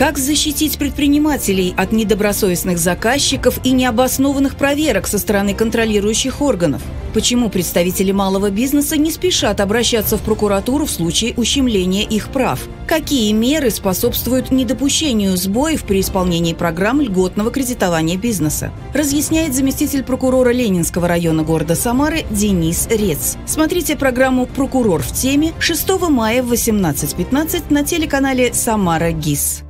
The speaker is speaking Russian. Как защитить предпринимателей от недобросовестных заказчиков и необоснованных проверок со стороны контролирующих органов? Почему представители малого бизнеса не спешат обращаться в прокуратуру в случае ущемления их прав? Какие меры способствуют недопущению сбоев при исполнении программ льготного кредитования бизнеса? Разъясняет заместитель прокурора Ленинского района города Самары Денис Рец. Смотрите программу «Прокурор в теме» 6 мая в 18:15 на телеканале «Самара-ГИС».